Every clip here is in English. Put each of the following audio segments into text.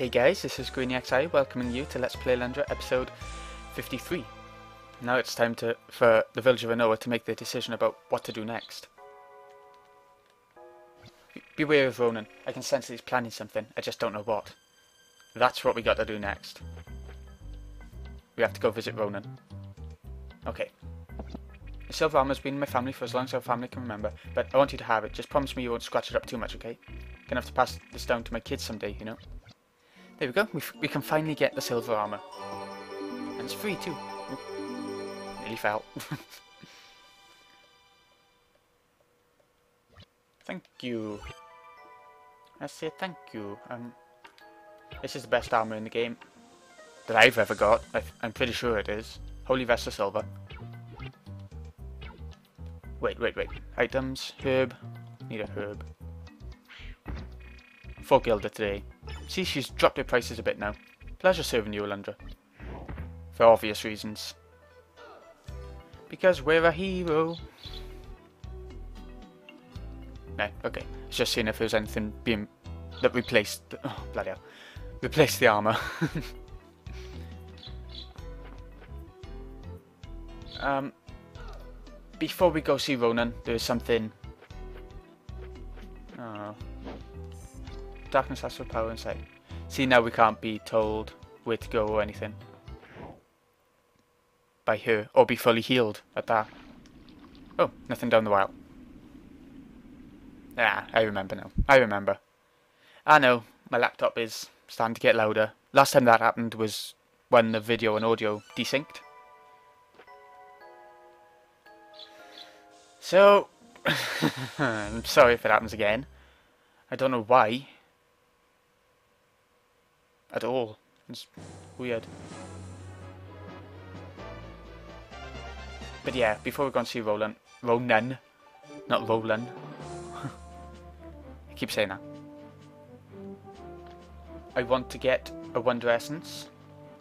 Hey guys, this is GreenyXI welcoming you to Let's Play Alundra episode 53. Now it's time for the village of Rinoa to make their decision about what to do next. Beware of Ronan. I can sense that he's planning something, I just don't know what. That's what we got to do next. We have to go visit Ronan. Okay. The silver armor's been in my family for as long as our family can remember, but I want you to have it. Just promise me you won't scratch it up too much, okay? Gonna have to pass this down to my kids someday, you know? There we go, we can finally get the silver armour. And it's free too. Nearly fell. Thank you. I say thank you. This is the best armour in the game that I've ever got. I'm pretty sure it is. Holy Vest of Silver. Wait. Items, herb. Need a herb. 4 guilder today. See, she's dropped her prices a bit now. Pleasure serving you, Alundra. For obvious reasons. Because we're a hero. No, okay. I was just seeing if there's anything that replaced... Oh, bloody hell. Replaced the armour. Before we go see Ronan, there is something... Oh... Darkness has no power inside. See, now we can't be told where to go or anything. By her. Or be fully healed at that. Oh, nothing down the well. Ah, I remember now. I remember. I know. My laptop is starting to get louder. Last time that happened was when the video and audio desynced. So, I'm sorry if it happens again. I don't know why. At all. It's weird. But yeah, before we go and see Ronan. Ronan. Not Roland. I keep saying that. I want to get a Wonder Essence,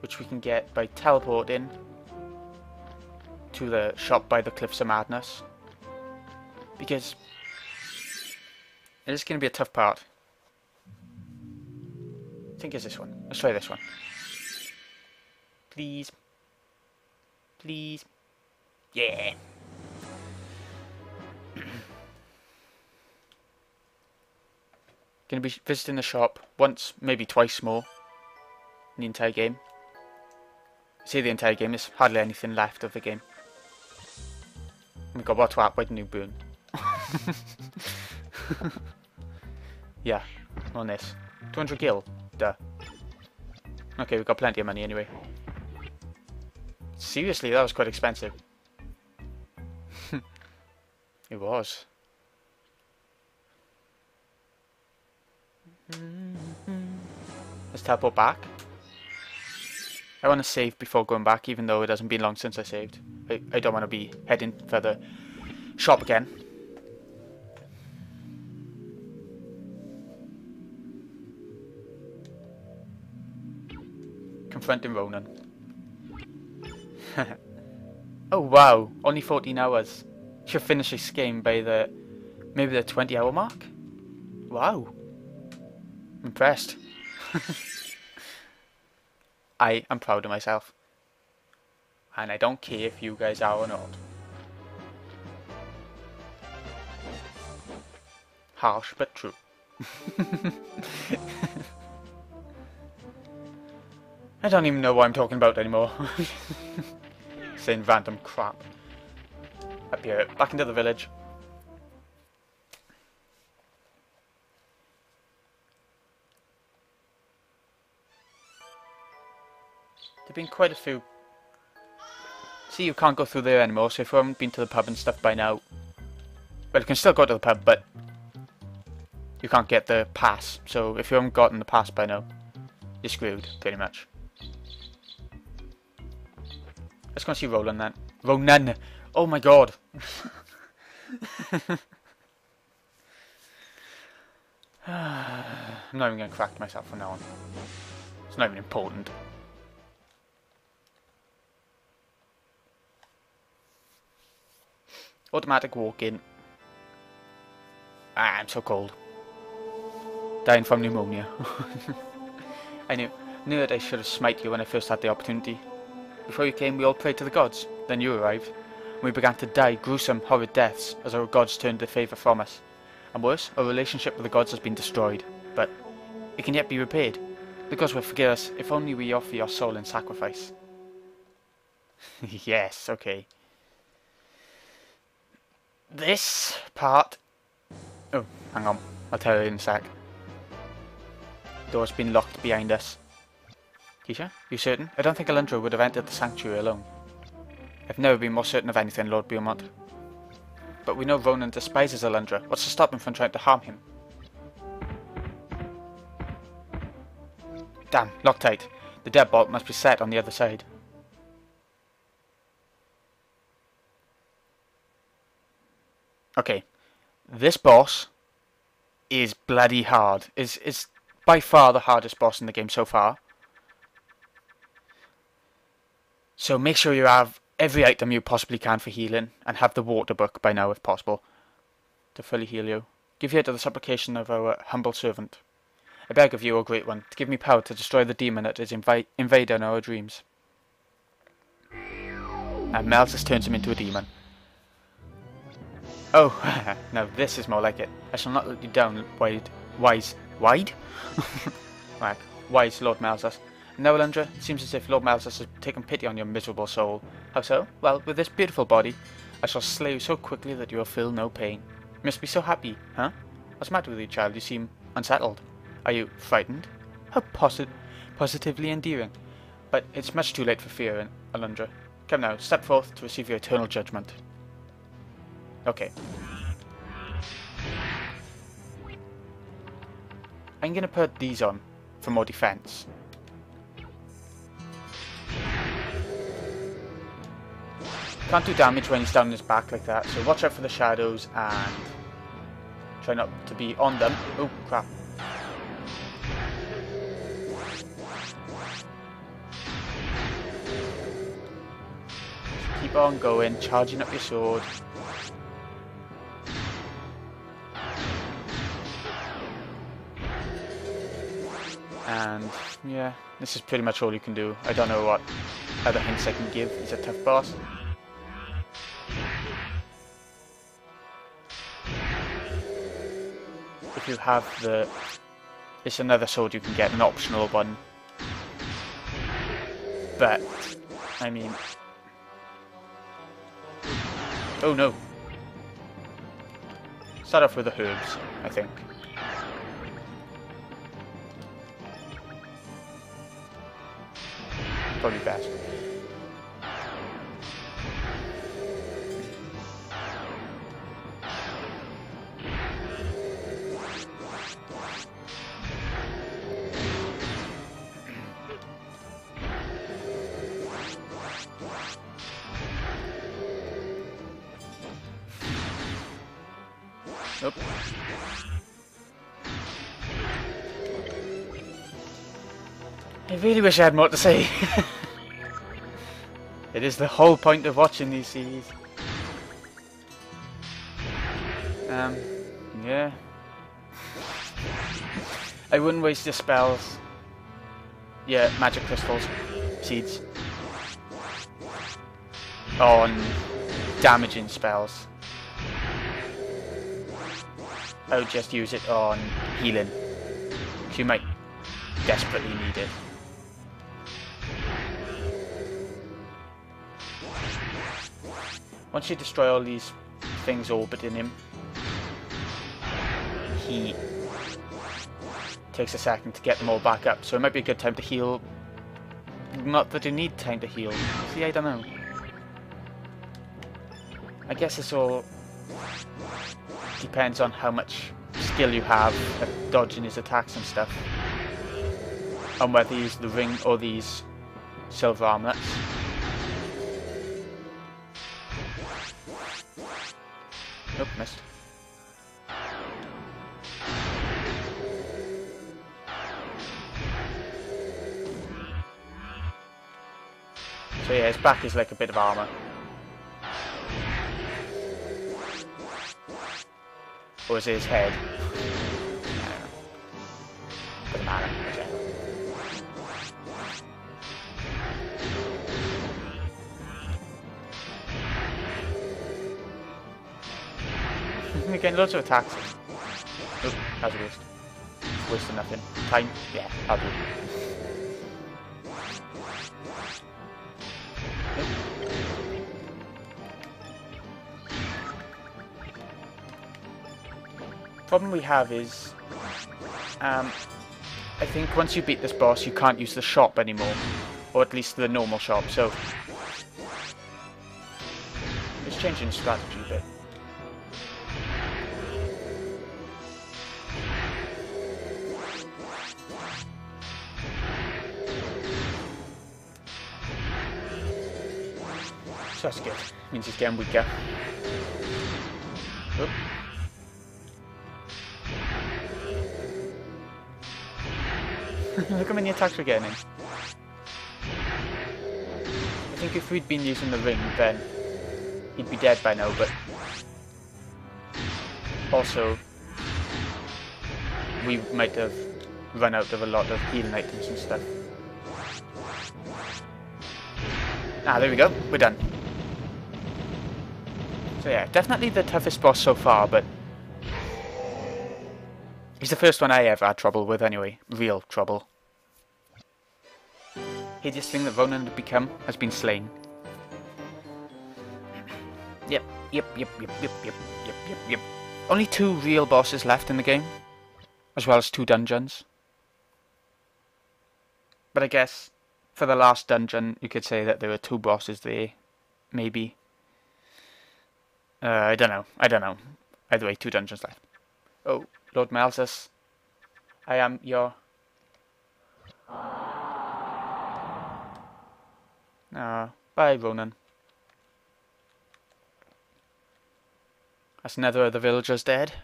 which we can get by teleporting to the shop by the Cliffs of Madness. Because it is going to be a tough part. I think it's this one. Let's try this one. Please. Please. Yeah. Gonna be visiting the shop once, maybe twice more. In the entire game. See, the entire game, there's hardly anything left of the game. Oh my god, what twat, why didn't you burn? Yeah, on this. 200 gil. Duh. Okay, we've got plenty of money anyway. Seriously, that was quite expensive. It was. Let's teleport back. I want to save before going back, even though it hasn't been long since I saved. I don't want to be heading for the shop again. Confronting Ronan. Oh wow, only 14 hours. She'll finish this game by maybe the 20-hour mark? Wow. Impressed. I am proud of myself. And I don't care if you guys are or not. Harsh but true. I don't even know what I'm talking about anymore. Saying random crap. Up here, back into the village. There've been quite a few. See, you can't go through there anymore, so if you haven't been to the pub and stuff by now, well, you can still go to the pub, but you can't get the pass. So if you haven't gotten the pass by now, you're screwed, pretty much. Let's go and see Ronan then. Ronan! Oh my god! I'm not even going to crack myself from now on. It's not even important. Automatic walk in. Ah, I'm so cold. Dying from pneumonia. I knew that I should have smite you when I first had the opportunity. Before you came, we all prayed to the gods. Then you arrived, and we began to die gruesome, horrid deaths as our gods turned their favour from us. And worse, our relationship with the gods has been destroyed. But it can yet be repaired. The gods will forgive us if only we offer your soul in sacrifice. Yes, okay. This part... Oh, hang on. I'll tell you in a sec. Door's been locked behind us. Keisha, you certain? I don't think Alundra would have entered the sanctuary alone. I've never been more certain of anything, Lord Beaumont. But we know Ronan despises Alundra. What's to stop him from trying to harm him? Damn, Loctite. The deadbolt must be set on the other side. Okay. This boss is bloody hard. It's by far the hardest boss in the game so far. So make sure you have every item you possibly can for healing, and have the water book by now if possible, to fully heal you. Give ear to the supplication of our humble servant. I beg of you, O Great One, to give me power to destroy the demon that is invading our dreams. And Malsus turns him into a demon. Oh, now this is more like it. I shall not let you down, wise Lord Melzas. Now, Alundra, it seems as if Lord Melzas has taken pity on your miserable soul. How so? Well, with this beautiful body, I shall slay you so quickly that you will feel no pain. You must be so happy, huh? What's the matter with you, child? You seem unsettled. Are you frightened? How positively endearing. But it's much too late for fear, Alundra. Come now, step forth to receive your eternal judgment. Okay. I'm gonna put these on for more defense. Can't do damage when he's down his back like that, so watch out for the shadows and try not to be on them. Oh crap. Keep on going, charging up your sword. And yeah, this is pretty much all you can do. I don't know what other hints I can give. He's a tough boss. If you have the... It's another sword you can get, an optional one. But, I mean... Oh no! Start off with the herbs, I think. Probably best. Nope. I really wish I had more to say. It is the whole point of watching these series. Yeah. I wouldn't waste your spells. Yeah, magic crystals. Seeds. On damaging spells. I would just use it on healing. Because you might desperately need it. Once you destroy all these things orbiting him, he takes a second to get them all back up, so it might be a good time to heal. Not that you need time to heal. See, I don't know. I guess this all depends on how much skill you have at dodging his attacks and stuff. And whether you use the ring or these silver armlets. Nope, missed. So yeah, his back is like a bit of armour. Or is it his head? I don't know. Doesn't matter, okay. can gain loads of attacks. Oop, that's a waste. Wasting nothing. Time? Yeah, I'll do it. Problem we have is, I think once you beat this boss, you can't use the shop anymore. Or at least the normal shop, so it's changing strategy a bit. So that's good. Means he's getting weaker. Oop. Look how many attacks we're getting in. I think if we'd been using the ring, then he'd be dead by now, but also we might have run out of a lot of healing items and stuff. Ah, there we go. We're done. So yeah, definitely the toughest boss so far, but he's the first one I ever had trouble with anyway. Real trouble. Hideous thing that Ronan had become has been slain. Yep. Only 2 real bosses left in the game, as well as 2 dungeons. But I guess for the last dungeon, you could say that there were 2 bosses there, maybe. I don't know. Either way, 2 dungeons left. Oh, Lord Malsus, I am your... Ah, bye Ronan. That's another of the villagers dead.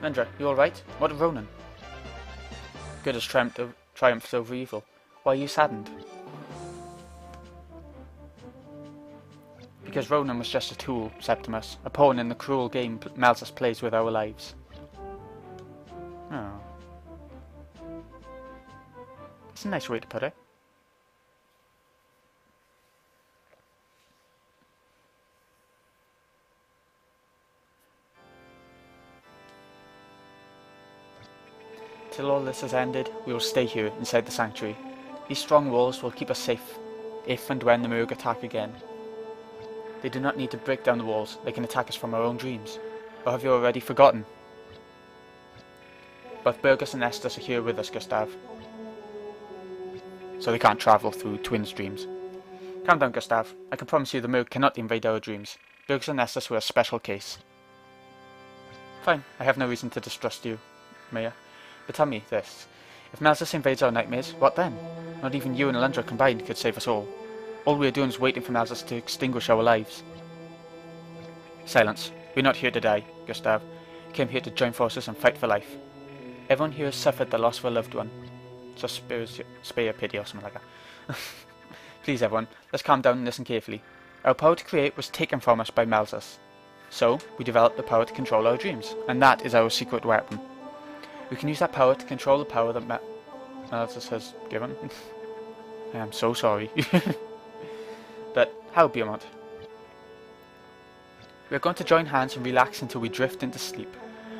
Mendra, you alright? What of Ronan? Good has triumphed over evil. Why are you saddened? Because Ronan was just a tool, Septimus, a pawn in the cruel game Melzas plays with our lives. Oh. That's a nice way to put it. Till all this has ended, we will stay here, inside the sanctuary. These strong walls will keep us safe, if and when the Murg attack again. They do not need to break down the walls, they can attack us from our own dreams. Or have you already forgotten? Both Burgess and Estus are here with us, Gustav. So they can't travel through twins' dreams. Calm down, Gustav. I can promise you the Murg cannot invade our dreams. Burgess and Estus were a special case. Fine, I have no reason to distrust you, Maya. But tell me this. If Melzas invades our nightmares, what then? Not even you and Alundra combined could save us all. All we are doing is waiting for Melzas to extinguish our lives. Silence. We're not here to die, Gustav. We came here to join forces and fight for life. Everyone here has suffered the loss of a loved one. So spare your pity or something like that. Please everyone, let's calm down and listen carefully. Our power to create was taken from us by Melzas. So, we developed the power to control our dreams. And that is our secret weapon. We can use that power to control the power that Melzas has given. I am so sorry. But how, Beaumont? We are going to join hands and relax until we drift into sleep,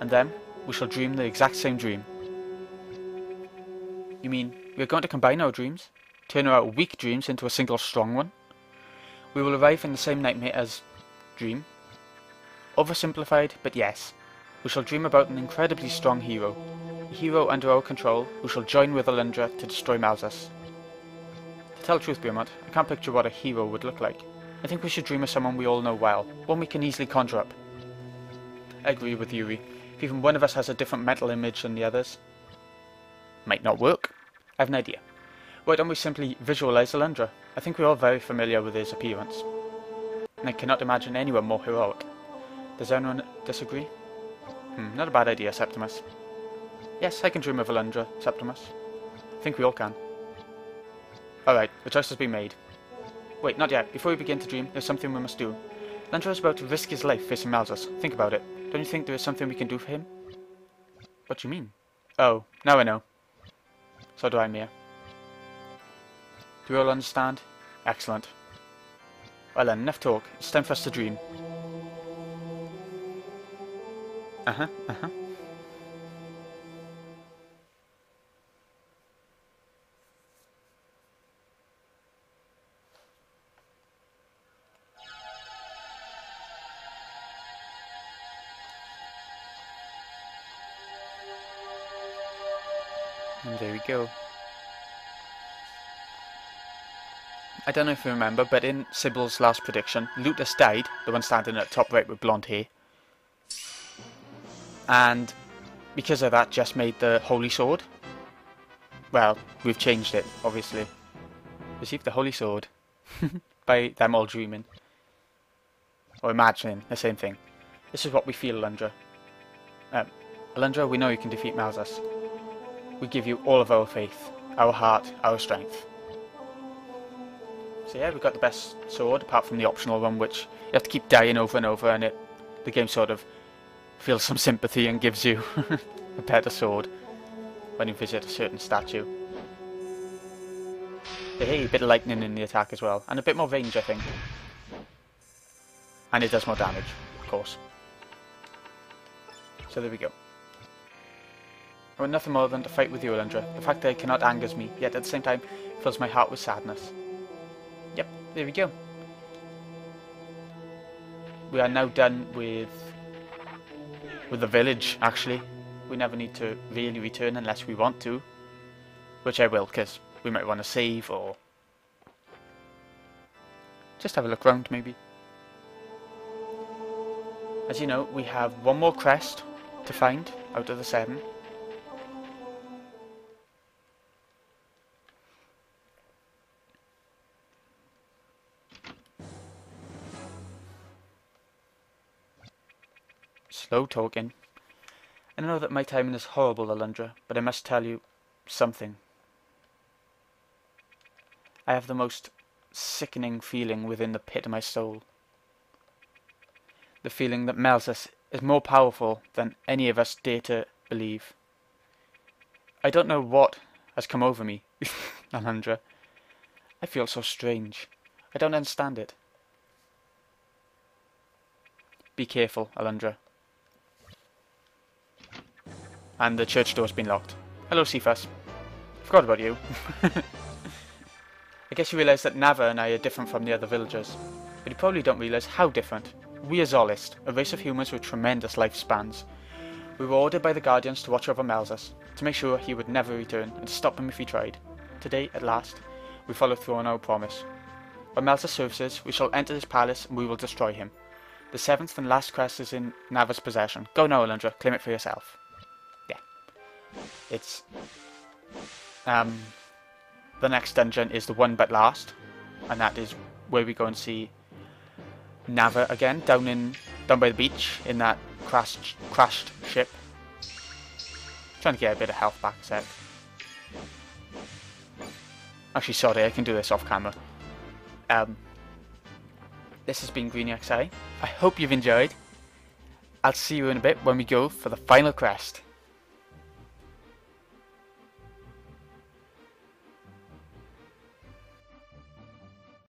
and then we shall dream the exact same dream. You mean, we are going to combine our dreams? Turn our weak dreams into a single strong one? We will arrive in the same nightmare as... dream? Oversimplified, but yes. We shall dream about an incredibly strong hero. A hero under our control, who shall join with Alundra to destroy Malsus. Tell the truth, Beaumont, I can't picture what a hero would look like. I think we should dream of someone we all know well, one we can easily conjure up. I agree with Yuri. If even one of us has a different mental image than the others, might not work. I have an idea. Why don't we simply visualize Alundra? I think we're all very familiar with his appearance. And I cannot imagine anyone more heroic. Does anyone disagree? Not a bad idea, Septimus. Yes, I can dream of Alundra, Septimus. I think we all can. Alright, the choice has been made. Wait, not yet. Before we begin to dream, there's something we must do. Alundra is about to risk his life facing Malsus. Think about it. Don't you think there is something we can do for him? What do you mean? Oh, now I know. So do I, Mia. Do we all understand? Excellent. Well then, enough talk. It's time for us to dream. And there we go. I don't know if you remember, but in Sybil's last prediction, Lutus died, the one standing at top right with blonde hair. And because of that, Jess made the Holy Sword. Well, we've changed it, obviously. Receive the Holy Sword. By them all dreaming. Or imagining, the same thing. This is what we feel, Alundra. Alundra, we know you can defeat Malsus. We give you all of our faith, our heart, our strength. So yeah, we've got the best sword, apart from the optional one, which you have to keep dying over and over, and the game sort of feels some sympathy and gives you a better sword when you visit a certain statue. But hey, a bit of lightning in the attack as well, and a bit more range, I think. And it does more damage, of course. So there we go. I want nothing more than to fight with you, Alundra. The fact that I cannot angers me, yet at the same time fills my heart with sadness. Yep, there we go. We are now done with the village, actually. We never need to really return unless we want to. Which I will, because we might want to save, or just have a look round, maybe. As you know, we have one more crest to find out of the 7. Slow talking. I know that my timing is horrible, Alundra, but I must tell you something. I have the most sickening feeling within the pit of my soul. The feeling that Melzas is more powerful than any of us dare to believe. I don't know what has come over me, Alundra. I feel so strange. I don't understand it. Be careful, Alundra. And the church door's been locked. Hello, Cephas. Forgot about you. I guess you realise that Nava and I are different from the other villagers. But you probably don't realise how different. We are Zolists, a race of humans with tremendous lifespans. We were ordered by the Guardians to watch over Melzas, to make sure he would never return, and to stop him if he tried. Today, at last, we follow through on our promise. When Melzas surfaces, we shall enter his palace and we will destroy him. The 7th and last crest is in Nava's possession. Go now, Alundra, claim it for yourself. It's the next dungeon is the one but last, and that is where we go and see Nava again, down by the beach in that crashed ship. I'm trying to get a bit of health back, sec. Actually, sorry, I can do this off camera. This has been GreenyXI. I hope you've enjoyed. I'll see you in a bit when we go for the final crest.